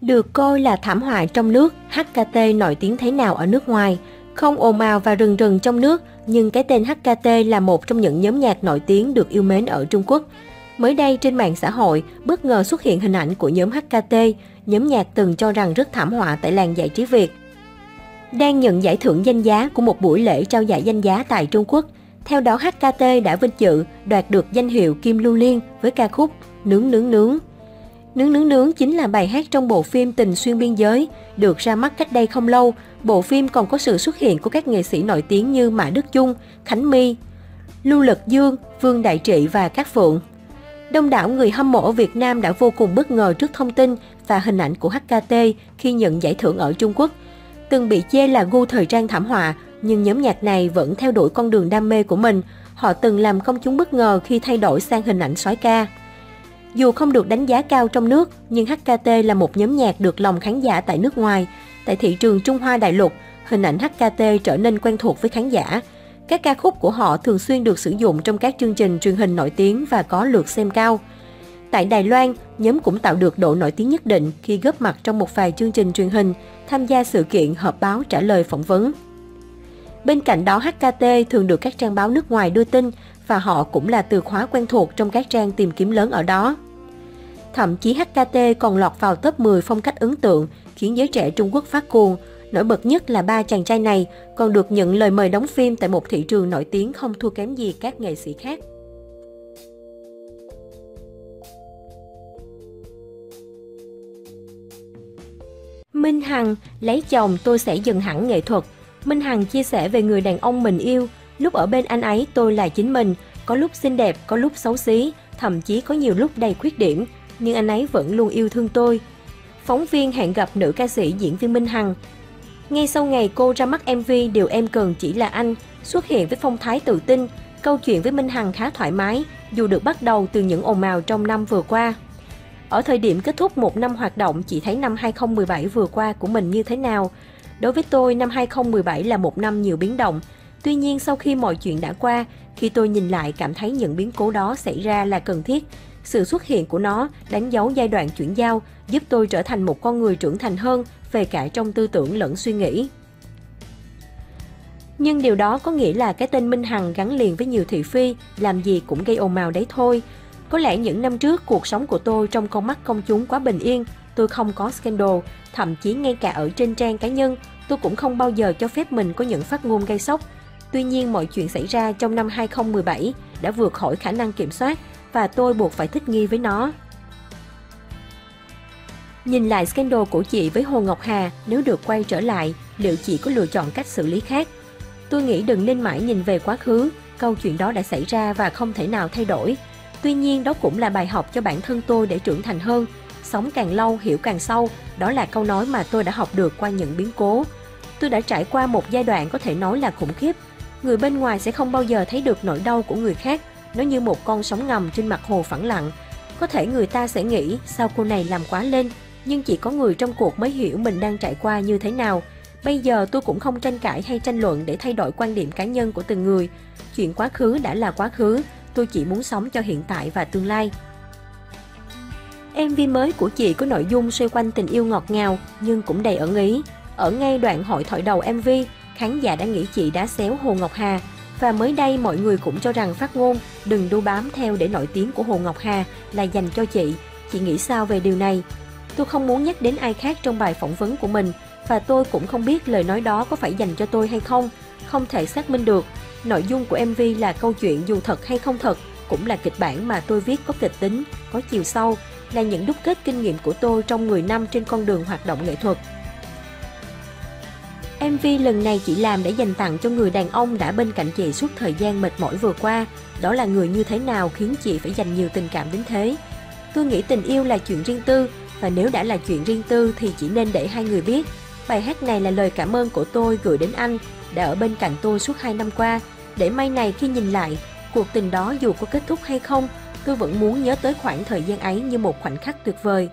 Được coi là thảm họa trong nước, HKT nổi tiếng thế nào ở nước ngoài? Không ồn ào và rừng rừng trong nước, nhưng cái tên HKT là một trong những nhóm nhạc nổi tiếng được yêu mến ở Trung Quốc. Mới đây trên mạng xã hội, bất ngờ xuất hiện hình ảnh của nhóm HKT, nhóm nhạc từng cho rằng rất thảm họa tại làng giải trí Việt. Đang nhận giải thưởng danh giá của một buổi lễ trao giải danh giá tại Trung Quốc. Theo đó, HKT đã vinh dự đoạt được danh hiệu Kim Lý với ca khúc Nướng Nướng Nướng. Nướng Nướng Nướng chính là bài hát trong bộ phim Tình Xuyên Biên Giới, được ra mắt cách đây không lâu. Bộ phim còn có sự xuất hiện của các nghệ sĩ nổi tiếng như Mã Đức Chung, Khánh My, Lưu Lực Dương, Vương Đại Trị và Cát Phượng. Đông đảo người hâm mộ ở Việt Nam đã vô cùng bất ngờ trước thông tin và hình ảnh của HKT khi nhận giải thưởng ở Trung Quốc. Từng bị chê là gu thời trang thảm họa, nhưng nhóm nhạc này vẫn theo đuổi con đường đam mê của mình. Họ từng làm công chúng bất ngờ khi thay đổi sang hình ảnh soái ca. Dù không được đánh giá cao trong nước, nhưng HKT là một nhóm nhạc được lòng khán giả tại nước ngoài. Tại thị trường Trung Hoa đại lục, hình ảnh HKT trở nên quen thuộc với khán giả. Các ca khúc của họ thường xuyên được sử dụng trong các chương trình truyền hình nổi tiếng và có lượt xem cao. Tại Đài Loan, nhóm cũng tạo được độ nổi tiếng nhất định khi góp mặt trong một vài chương trình truyền hình, tham gia sự kiện họp báo trả lời phỏng vấn. Bên cạnh đó, HKT thường được các trang báo nước ngoài đưa tin và họ cũng là từ khóa quen thuộc trong các trang tìm kiếm lớn ở đó. Thậm chí HKT còn lọt vào top 10 phong cách ấn tượng, khiến giới trẻ Trung Quốc phát cuồng. Nổi bật nhất là ba chàng trai này còn được nhận lời mời đóng phim tại một thị trường nổi tiếng không thua kém gì các nghệ sĩ khác. Minh Hằng, lấy chồng tôi sẽ dừng hẳn nghệ thuật. Minh Hằng chia sẻ về người đàn ông mình yêu. Lúc ở bên anh ấy tôi là chính mình, có lúc xinh đẹp, có lúc xấu xí, thậm chí có nhiều lúc đầy khuyết điểm, nhưng anh ấy vẫn luôn yêu thương tôi. Phóng viên hẹn gặp nữ ca sĩ diễn viên Minh Hằng. Ngay sau ngày cô ra mắt MV Điều Em Cần Chỉ Là Anh, xuất hiện với phong thái tự tin, câu chuyện với Minh Hằng khá thoải mái, dù được bắt đầu từ những ồn ào trong năm vừa qua. Ở thời điểm kết thúc một năm hoạt động, chị thấy năm 2017 vừa qua của mình như thế nào? Đối với tôi, năm 2017 là một năm nhiều biến động. Tuy nhiên, sau khi mọi chuyện đã qua, khi tôi nhìn lại cảm thấy những biến cố đó xảy ra là cần thiết. Sự xuất hiện của nó đánh dấu giai đoạn chuyển giao, giúp tôi trở thành một con người trưởng thành hơn về cả trong tư tưởng lẫn suy nghĩ. Nhưng điều đó có nghĩa là cái tên Minh Hằng gắn liền với nhiều thị phi, làm gì cũng gây ồn ào đấy thôi. Có lẽ những năm trước, cuộc sống của tôi trong con mắt công chúng quá bình yên, tôi không có scandal, thậm chí ngay cả ở trên trang cá nhân, tôi cũng không bao giờ cho phép mình có những phát ngôn gây sốc. Tuy nhiên, mọi chuyện xảy ra trong năm 2017 đã vượt khỏi khả năng kiểm soát và tôi buộc phải thích nghi với nó. Nhìn lại scandal của chị với Hồ Ngọc Hà, nếu được quay trở lại, liệu chị có lựa chọn cách xử lý khác? Tôi nghĩ đừng nên mãi nhìn về quá khứ, câu chuyện đó đã xảy ra và không thể nào thay đổi. Tuy nhiên, đó cũng là bài học cho bản thân tôi để trưởng thành hơn. Sống càng lâu, hiểu càng sâu, đó là câu nói mà tôi đã học được qua những biến cố. Tôi đã trải qua một giai đoạn có thể nói là khủng khiếp. Người bên ngoài sẽ không bao giờ thấy được nỗi đau của người khác. Nó như một con sóng ngầm trên mặt hồ phẳng lặng. Có thể người ta sẽ nghĩ sao cô này làm quá lên, nhưng chỉ có người trong cuộc mới hiểu mình đang trải qua như thế nào. Bây giờ tôi cũng không tranh cãi hay tranh luận để thay đổi quan điểm cá nhân của từng người. Chuyện quá khứ đã là quá khứ, tôi chỉ muốn sống cho hiện tại và tương lai. MV mới của chị có nội dung xoay quanh tình yêu ngọt ngào nhưng cũng đầy ẩn ý. Ở ngay đoạn hội thoại đầu MV, khán giả đã nghĩ chị đã xéo Hồ Ngọc Hà. Và mới đây mọi người cũng cho rằng phát ngôn đừng đu bám theo để nổi tiếng của Hồ Ngọc Hà là dành cho chị. Chị nghĩ sao về điều này? Tôi không muốn nhắc đến ai khác trong bài phỏng vấn của mình và tôi cũng không biết lời nói đó có phải dành cho tôi hay không. Không thể xác minh được. Nội dung của MV là câu chuyện dù thật hay không thật, cũng là kịch bản mà tôi viết có kịch tính, có chiều sâu, là những đúc kết kinh nghiệm của tôi trong 10 năm trên con đường hoạt động nghệ thuật. MV lần này chị làm để dành tặng cho người đàn ông đã bên cạnh chị suốt thời gian mệt mỏi vừa qua. Đó là người như thế nào khiến chị phải dành nhiều tình cảm đến thế? Tôi nghĩ tình yêu là chuyện riêng tư, và nếu đã là chuyện riêng tư thì chỉ nên để hai người biết. Bài hát này là lời cảm ơn của tôi gửi đến anh, đã ở bên cạnh tôi suốt 2 năm qua. Để may này khi nhìn lại, cuộc tình đó dù có kết thúc hay không, tôi vẫn muốn nhớ tới khoảng thời gian ấy như một khoảnh khắc tuyệt vời.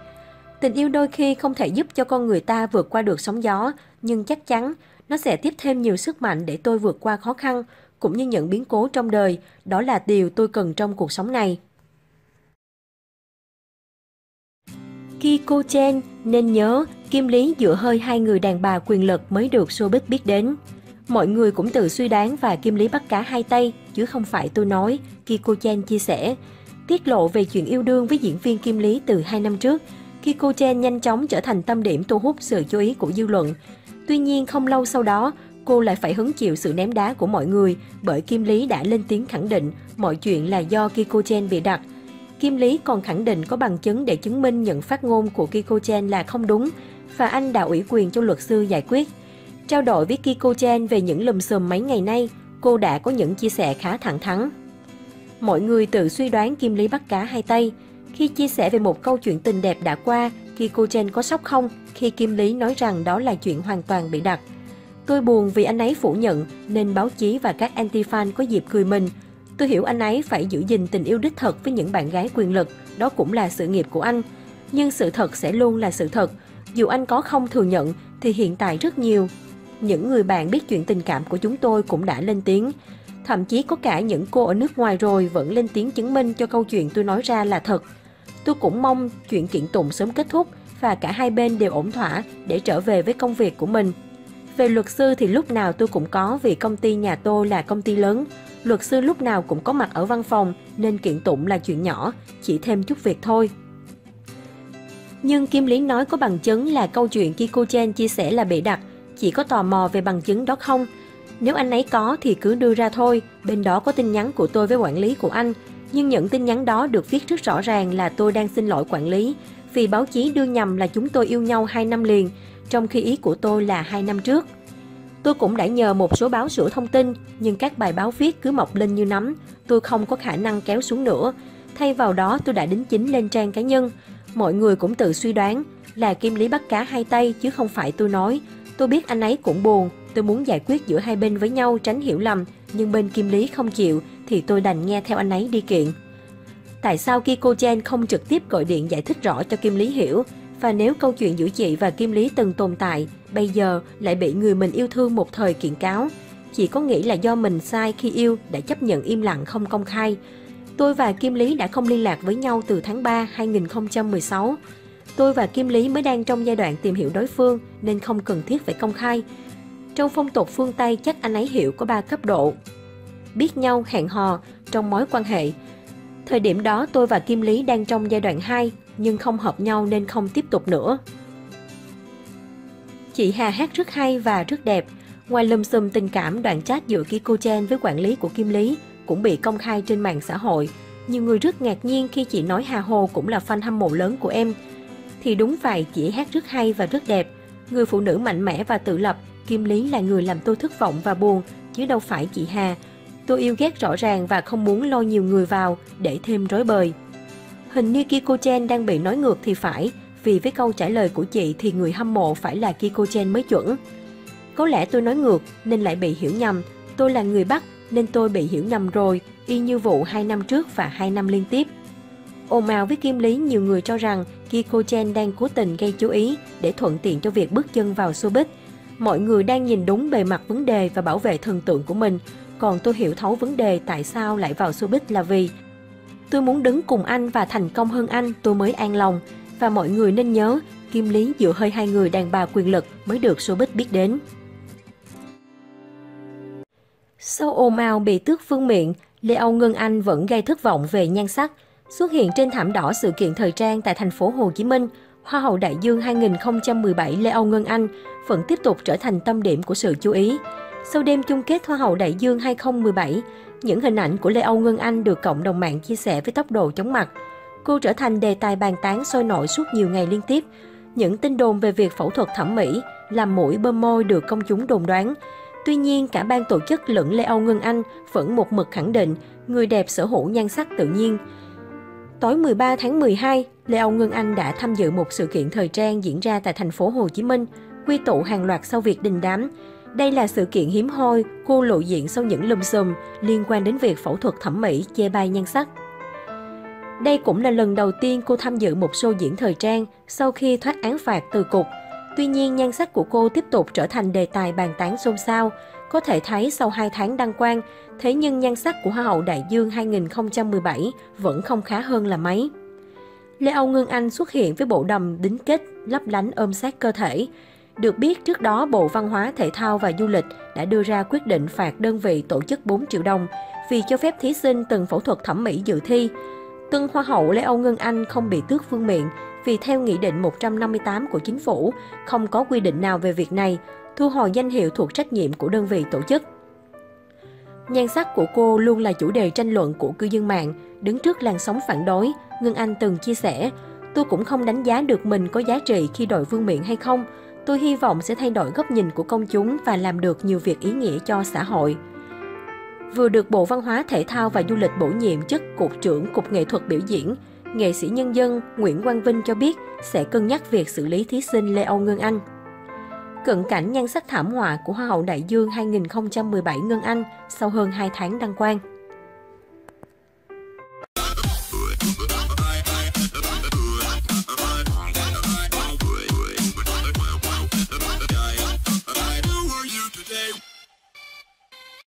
Tình yêu đôi khi không thể giúp cho con người ta vượt qua được sóng gió, nhưng chắc chắn nó sẽ tiếp thêm nhiều sức mạnh để tôi vượt qua khó khăn, cũng như những biến cố trong đời, đó là điều tôi cần trong cuộc sống này. Kiko Chen nên nhớ Kim Lý dựa hơi hai người đàn bà quyền lực mới được showbiz biết đến. Mọi người cũng tự suy đoán và Kim Lý bắt cá hai tay, chứ không phải tôi nói, Kiko Chen chia sẻ. Tiết lộ về chuyện yêu đương với diễn viên Kim Lý từ 2 năm trước, Kiko Chen nhanh chóng trở thành tâm điểm thu hút sự chú ý của dư luận. Tuy nhiên không lâu sau đó, cô lại phải hứng chịu sự ném đá của mọi người bởi Kim Lý đã lên tiếng khẳng định mọi chuyện là do Kiko Chen bịa đặt. Kim Lý còn khẳng định có bằng chứng để chứng minh những phát ngôn của Kiko Chen là không đúng và anh đã ủy quyền cho luật sư giải quyết. Trao đổi với Kiko Chen về những lùm xùm mấy ngày nay, cô đã có những chia sẻ khá thẳng thắn. Mọi người tự suy đoán Kim Lý bắt cá hai tay. Khi chia sẻ về một câu chuyện tình đẹp đã qua, Kiko Chen có sốc không khi Kim Lý nói rằng đó là chuyện hoàn toàn bịa đặt. Tôi buồn vì anh ấy phủ nhận nên báo chí và các anti-fan có dịp cười mình. Tôi hiểu anh ấy phải giữ gìn tình yêu đích thực với những bạn gái quyền lực, đó cũng là sự nghiệp của anh. Nhưng sự thật sẽ luôn là sự thật. Dù anh có không thừa nhận thì hiện tại rất nhiều những người bạn biết chuyện tình cảm của chúng tôi cũng đã lên tiếng. Thậm chí có cả những cô ở nước ngoài rồi vẫn lên tiếng chứng minh cho câu chuyện tôi nói ra là thật. Tôi cũng mong chuyện kiện tụng sớm kết thúc và cả hai bên đều ổn thỏa để trở về với công việc của mình. Về luật sư thì lúc nào tôi cũng có vì công ty nhà tôi là công ty lớn. Luật sư lúc nào cũng có mặt ở văn phòng nên kiện tụng là chuyện nhỏ, chỉ thêm chút việc thôi. Nhưng Kim Lý nói có bằng chứng là câu chuyện Kiko Chen chia sẻ là bịa đặt. Chỉ có tò mò về bằng chứng đó không? Nếu anh ấy có thì cứ đưa ra thôi, bên đó có tin nhắn của tôi với quản lý của anh. Nhưng những tin nhắn đó được viết rất rõ ràng là tôi đang xin lỗi quản lý, vì báo chí đưa nhầm là chúng tôi yêu nhau 2 năm liền, trong khi ý của tôi là 2 năm trước. Tôi cũng đã nhờ một số báo sửa thông tin, nhưng các bài báo viết cứ mọc lên như nấm, tôi không có khả năng kéo xuống nữa. Thay vào đó tôi đã đính chính lên trang cá nhân. Mọi người cũng tự suy đoán là Kim Lý bắt cá hai tay chứ không phải tôi nói. Tôi biết anh ấy cũng buồn, tôi muốn giải quyết giữa hai bên với nhau tránh hiểu lầm, nhưng bên Kim Lý không chịu thì tôi đành nghe theo anh ấy đi kiện. Tại sao Kiko Chen không trực tiếp gọi điện giải thích rõ cho Kim Lý hiểu? Và nếu câu chuyện giữa chị và Kim Lý từng tồn tại, bây giờ lại bị người mình yêu thương một thời kiện cáo, chị có nghĩ là do mình sai khi yêu đã chấp nhận im lặng không công khai? Tôi và Kim Lý đã không liên lạc với nhau từ tháng 3 2016. Tôi và Kim Lý mới đang trong giai đoạn tìm hiểu đối phương nên không cần thiết phải công khai. Trong phong tục phương Tây chắc anh ấy hiểu có 3 cấp độ. Biết nhau, hẹn hò, trong mối quan hệ. Thời điểm đó tôi và Kim Lý đang trong giai đoạn 2 nhưng không hợp nhau nên không tiếp tục nữa. Chị Hà hát rất hay và rất đẹp. Ngoài lùm xùm tình cảm, đoạn chat giữa Kiko Chen với quản lý của Kim Lý cũng bị công khai trên mạng xã hội. Nhiều người rất ngạc nhiên khi chị nói Hà Hồ cũng là fan hâm mộ lớn của em. Thì đúng vậy, chị hát rất hay và rất đẹp. Người phụ nữ mạnh mẽ và tự lập, Kim Lý là người làm tôi thất vọng và buồn, chứ đâu phải chị Hà. Tôi yêu ghét rõ ràng và không muốn lôi nhiều người vào để thêm rối bời. Hình như Kiko Chen đang bị nói ngược thì phải, vì với câu trả lời của chị thì người hâm mộ phải là Kiko Chen mới chuẩn. Có lẽ tôi nói ngược nên lại bị hiểu nhầm, tôi là người Bắc nên tôi bị hiểu nhầm rồi, y như vụ 2 năm trước và 2 năm liên tiếp. Ồn ào với Kim Lý, nhiều người cho rằng Kiko Chen đang cố tình gây chú ý để thuận tiện cho việc bước chân vào showbiz. Mọi người đang nhìn đúng bề mặt vấn đề và bảo vệ thần tượng của mình. Còn tôi hiểu thấu vấn đề tại sao lại vào showbiz là vì tôi muốn đứng cùng anh và thành công hơn anh, tôi mới an lòng. Và mọi người nên nhớ, Kim Lý dựa hơi hai người đàn bà quyền lực mới được showbiz biết đến. Sau ồn ào bị tước vương miện, Lê Âu Ngân Anh vẫn gây thất vọng về nhan sắc. Xuất hiện trên thảm đỏ sự kiện thời trang tại thành phố Hồ Chí Minh, Hoa hậu Đại dương 2017 Lê Âu Ngân Anh vẫn tiếp tục trở thành tâm điểm của sự chú ý. Sau đêm chung kết Hoa hậu Đại dương 2017, những hình ảnh của Lê Âu Ngân Anh được cộng đồng mạng chia sẻ với tốc độ chóng mặt. Cô trở thành đề tài bàn tán sôi nổi suốt nhiều ngày liên tiếp. Những tin đồn về việc phẫu thuật thẩm mỹ, làm mũi bơm môi được công chúng đồn đoán. Tuy nhiên, cả ban tổ chức lẫn Lê Âu Ngân Anh vẫn một mực khẳng định người đẹp sở hữu nhan sắc tự nhiên. Tối 13 tháng 12, Lê Âu Ngân Anh đã tham dự một sự kiện thời trang diễn ra tại thành phố Hồ Chí Minh, quy tụ hàng loạt sau việc đình đám. Đây là sự kiện hiếm hoi cô lộ diện sau những lùm xùm liên quan đến việc phẫu thuật thẩm mỹ chê bai nhan sắc. Đây cũng là lần đầu tiên cô tham dự một show diễn thời trang sau khi thoát án phạt từ cục. Tuy nhiên, nhan sắc của cô tiếp tục trở thành đề tài bàn tán xôn xao. Có thể thấy sau 2 tháng đăng quang, thế nhưng nhan sắc của Hoa hậu Đại dương 2017 vẫn không khá hơn là mấy. Lê Âu Ngân Anh xuất hiện với bộ đầm đính kết, lấp lánh ôm sát cơ thể. Được biết, trước đó Bộ Văn hóa, Thể thao và Du lịch đã đưa ra quyết định phạt đơn vị tổ chức 4 triệu đồng vì cho phép thí sinh từng phẫu thuật thẩm mỹ dự thi. Tân Hoa hậu Lê Âu Ngân Anh không bị tước vương miện vì theo Nghị định 158 của Chính phủ, không có quy định nào về việc này, thu hồi danh hiệu thuộc trách nhiệm của đơn vị tổ chức. Nhan sắc của cô luôn là chủ đề tranh luận của cư dân mạng. Đứng trước làn sóng phản đối, Ngân Anh từng chia sẻ, "Tôi cũng không đánh giá được mình có giá trị khi đội vương miện hay không. Tôi hy vọng sẽ thay đổi góc nhìn của công chúng và làm được nhiều việc ý nghĩa cho xã hội." Vừa được Bộ Văn hóa, Thể thao và Du lịch bổ nhiệm chức Cục trưởng Cục Nghệ thuật biểu diễn, nghệ sĩ nhân dân Nguyễn Quang Vinh cho biết sẽ cân nhắc việc xử lý thí sinh Lê Âu Ngân Anh. Cận cảnh nhan sắc thảm họa của Hoa hậu Đại dương 2017 Ngân Anh sau hơn 2 tháng đăng quang.